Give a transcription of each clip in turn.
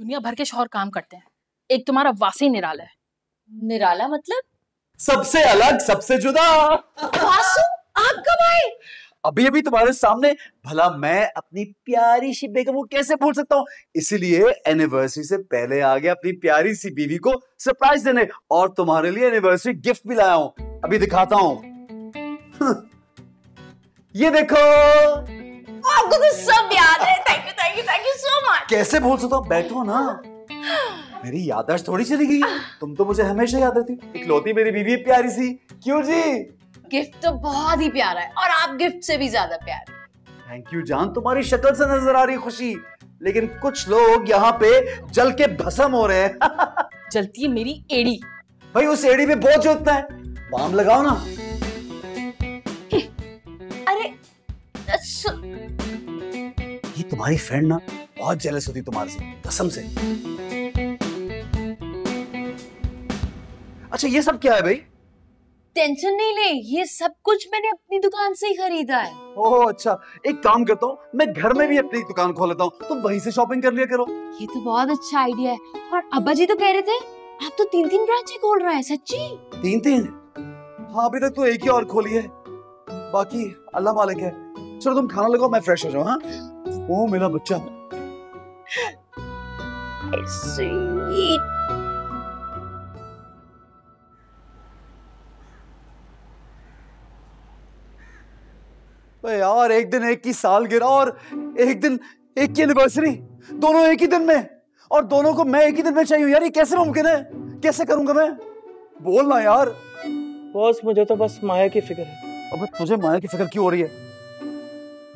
दुनिया भर के शौहर काम करते हैं, एक तुम्हारा वासी निराला है। निराला मतलब? सबसे अलग, सबसे जुदा। वासु, आप कब आए? अभी अभी तुम्हारे सामने। भला मैं अपनी प्यारी सी बेगम को कैसे भूल सकता हूँ, इसीलिए एनिवर्सरी से पहले आ गया अपनी प्यारी सी बीवी को सरप्राइज देने, और तुम्हारे लिए एनिवर्सरी गिफ्ट भी लाया हूँ, अभी दिखाता हूँ। ये देखो, आपको तो सब याद है। Thank you so much. कैसे भूल सकता हूँ, बैठो ना। मेरी याददाश्त थोड़ी चली गई, तुम तो मुझे हमेशा याद रहती हो, इकलौती मेरी बीवी प्यारी सी। क्यों जी, गिफ्ट तो बहुत ही प्यारा है, और आप गिफ्ट से भी ज्यादा प्यारे। थैंक यू जान, तुम्हारी शक्ल से नजर आ रही खुशी, लेकिन कुछ लोग यहाँ पे जल के भस्म हो रहे हैं। जलती है मेरी एड़ी। भाई उस एड़ी में बहुत जलता है, बाम लगाओ ना। अरे ये तुम्हारी फ्रेंड ना बहुत जेलस होती तुम्हारे से, कसम से। अच्छा ये सब क्या है भाई? टेंशन नहीं ले, ये सब कुछ मैंने अपनी दुकान से ही खरीदा है। ओह अच्छा, एक काम करता हूँ, मैं घर में भी अपनी दुकान खोल लेता हूँ, तुम तो वहीं से शॉपिंग कर लिया करो। ये तो बहुत अच्छा आइडिया है, और अब्बा जी तो कह रहे थे आप तो 3-3 ब्रांच ही खोल रहे हैं। सच्ची? 3-3? हाँ, अभी तक तो एक ही और खोली है, बाकी अल्लाह मालिक है। चलो तुम खाना लगाओ, मैं फ्रेश हो जाऊँ। हाँ, ओह मेरा बच्चा। यार एक दिन एक की सालगिरह और एक दिन एक की एनिवर्सरी, दोनों एक ही दिन में, और दोनों को मैं एक ही दिन में चाहिए। यार ये कैसे मुमकिन है, कैसे करूंगा मैं? बोल ना यार। बॉस मुझे तो बस माया की फिक्र है। अब तुझे माया की फिक्र क्यों हो रही है?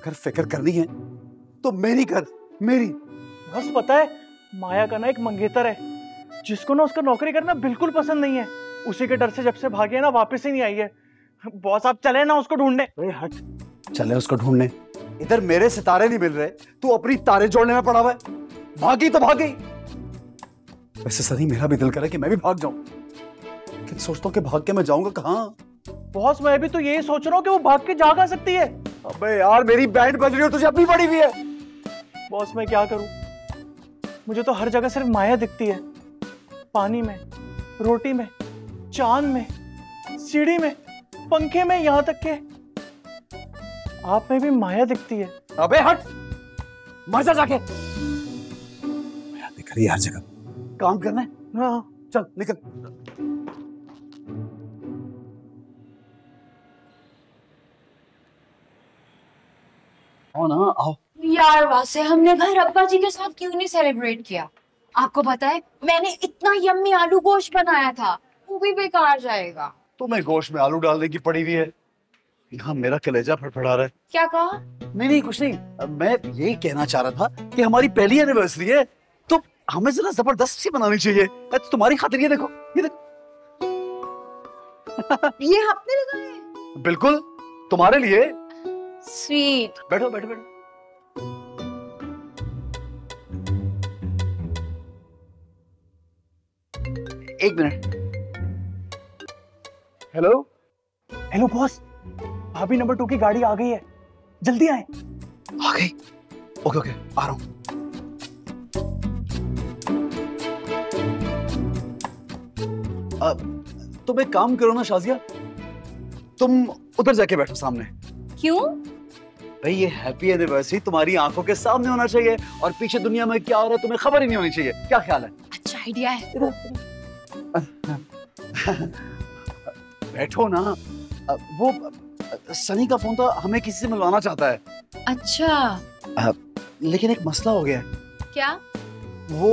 अगर फिक्र करनी है तो मेरी कर, मेरी। बस पता है माया का ना एक मंगेतर है, जिसको ना उसका नौकरी करना बिल्कुल पसंद नहीं है, उसी के डर से जब से भागे ना वापस ही नहीं आई है। बॉस आप चले ना उसको ढूंढने। हट, चले उसको ढूंढने। इधर मेरे सितारे नहीं मिल रहे, तू अपनी तारे जोड़ने में पड़ा हुआ है। भागी तो भागी। वैसे सर मेरा भी दिल कर रहा है कि मैं भी भाग जाऊं, लेकिन सोचता हूं कि भाग के मैं जाऊंगा कहाँ। बॉस मैं भी तो यही सोच रहा हूँ कि वो भाग के जा सकती है। अबे यार मेरी बैंड बज रही हो, तुझे अपनी पड़ी हुई है। बॉस मैं क्या करूँ, मुझे तो हर जगह सिर्फ माया दिखती है, पानी में, रोटी में, चांद में, सीढ़ी में, पंखे में, यहाँ तक के आप में भी माया दिखती है। अबे हट, मर जा जाके। माया दिख रही है हर जगह। काम करना है? हाँ। चल निकल। आओ ना, आओ। यार वासे हमने घर अब्बा जी के साथ क्यों नहीं सेलिब्रेट किया? आपको पता है मैंने इतना यम्मी आलू गोश्त बनाया था, वो भी बेकार जाएगा। तुम्हें गोश्त में आलू डालने की पड़ी हुई है। यहाँ मेरा कलेजा फड़फड़ा रहा है। क्या कहा? नहीं कुछ नहीं, मैं यही कहना चाह रहा था कि हमारी पहली एनिवर्सरी है, तो हमें जरा जबरदस्त सी मनानी चाहिए। तो तुम्हारी खातिर ये देखो, ये देखो। ये आपने लगाया? बिल्कुल तुम्हारे लिए। स्वीट। बैठो बैठो बैठो। एक मिनट। हेलो हेलो बॉस, भाभी नंबर 2 की गाड़ी आ गई है, जल्दी आए। आ गई? ओके ओके आ रहा हूं। तुम एक काम करो ना शाजिया, तुम उधर जाके बैठो सामने। क्यों? भाई ये हैप्पी एनिवर्सरी तुम्हारी आंखों के सामने होना चाहिए, और पीछे दुनिया में क्या हो रहा है तुम्हें खबर ही नहीं होनी चाहिए। क्या ख्याल है? अच्छा आइडिया है। बैठो ना। वो सनी का फोन था, हमें किसी से मिलवाना चाहता है। अच्छा। लेकिन एक मसला हो गया है। क्या? वो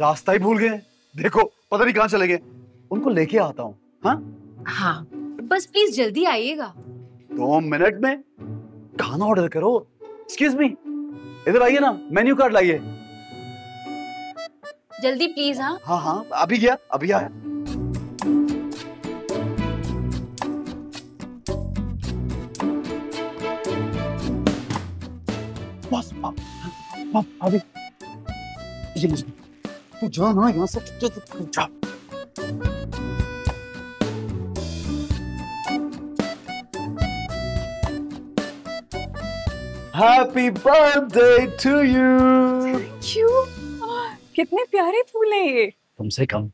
रास्ता ही भूल गए, देखो पता नहीं कहाँ चले गए। उनको लेके आता हूँ। हाँ बस प्लीज जल्दी आइएगा। 2 मिनट में खाना ऑर्डर करो। एक्सक्यूज मी, इधर आइए ना, मेन्यू कार्ड लाइए जल्दी प्लीज। हाँ हाँ हाँ अभी गया, अभी आया। अभी ये तू जा ना यहाँ से, जा। Happy birthday to you. Thank you. कितने प्यारे फूल हैं ये। तुमसे कम।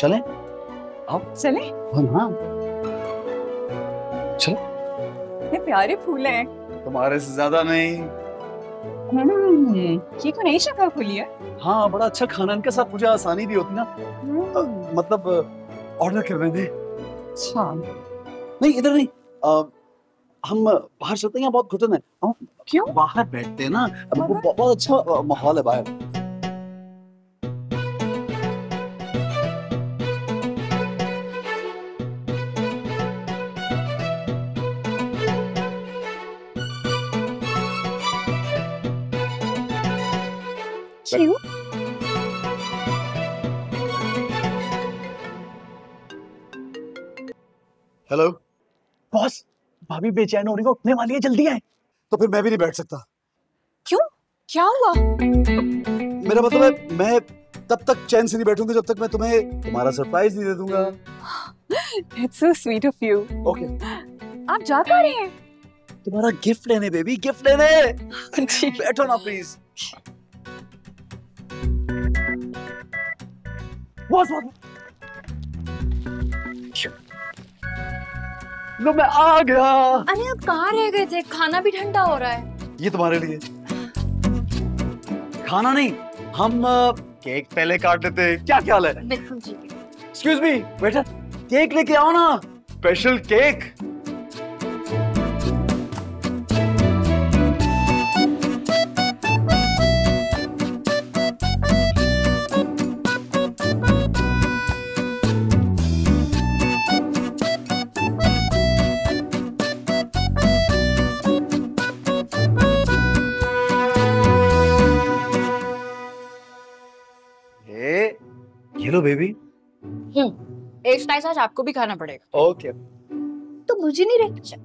चले आओ। चले। हाँ चलो। कितने प्यारे फूल हैं। तुम्हारे से ज्यादा नहीं। ये कोई नई शक्ल फूली है। हाँ बड़ा अच्छा खाना इनके साथ मुझे आसानी भी होती ना। मतलब ऑर्डर कर रहे थे। अच्छा नहीं इधर नहीं, हम बाहर चलते हैं, यहाँ बहुत घुटन है। क्यों? बाहर बैठते हैं ना, बहुत अच्छा माहौल है बाहर। हेलो बॉस, भाभी बेचैन हो रही है, उठने वाली है, जल्दी आए। तो फिर मैं भी नहीं बैठ सकता। क्यों, क्या हुआ? मेरा मतलब है मैं तब तक चैन से नहीं बैठूंगा जब तक मैं तुम्हें तुम्हारा सरप्राइज नहीं दे दूंगा। That's so sweet of you. Okay. आप जा पा रहे हैं? तुम्हारा गिफ्ट लेने बेबी, गिफ्ट लेने। बैठो ना प्लीज। बॉस लो मैं आ गया। अरे आप कहाँ रह गए थे? खाना भी ठंडा हो रहा है। ये तुम्हारे लिए। खाना नहीं, हम केक पहले काट लेते। क्या ख्याल है? बिल्कुल जी। Excuse me, बेटा, केक लेके आओ ना, स्पेशल केक। Hello baby. एक स्लाइस आज आपको भी खाना पड़ेगा। ओके। तो मुझे नहीं रहना चाहिए।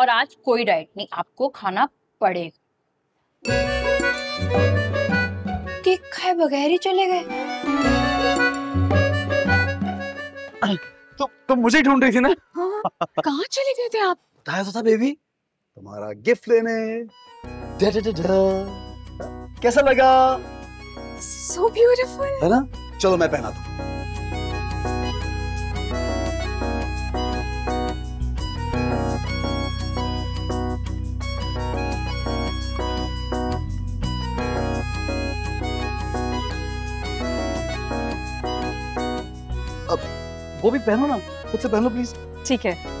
और आज कोई डाइट नहीं, आपको खाना पड़ेगा। केक खाए बगैर ही चले गए। तो मुझे ही ढूंढ रही थी ना? हाँ, कहाँ चले गए थे आप? बताया तो था बेबी, तुम्हारा गिफ्ट लेने। कैसा लगा? So beautiful है ना? चलो मैं पहना दूँ। अब वो भी पहनो ना, खुद से पहनो प्लीज। ठीक है।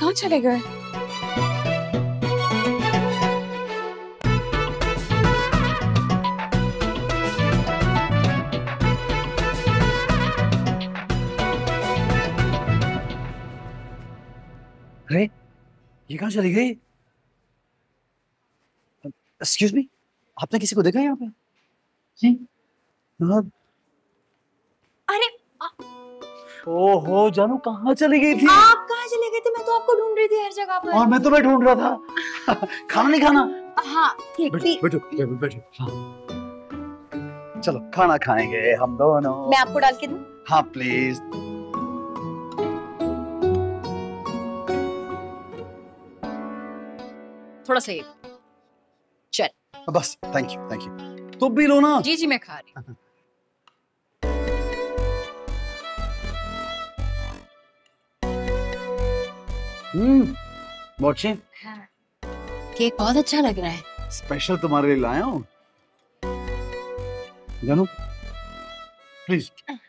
कहाँ चले गए? अरे ये कहाँ चली गई? एक्सक्यूज मी, आपने किसी को देखा है यहाँ पे? जी। अरे ओहो जानू, कहाँ चली गई थी? आप कहाँ चले गए थे? मैं तो आपको ढूंढ रही थी हर जगह पर। और मैं तुम्हें ढूंढ रहा था। खाना नहीं खाना? हाँ बैठो बैठो। चलो खाना खाएंगे हम दोनों। मैं आपको डाल के दूँ? हाँ प्लीज। थोड़ा सा ये। चल बस। Thank you thank you. तुम भी लो ना। जी जी मैं खा रही हूँ। हाँ। केक बहुत अच्छा लग रहा है। स्पेशल तुम्हारे लिए लाया हूँ जानू, प्लीज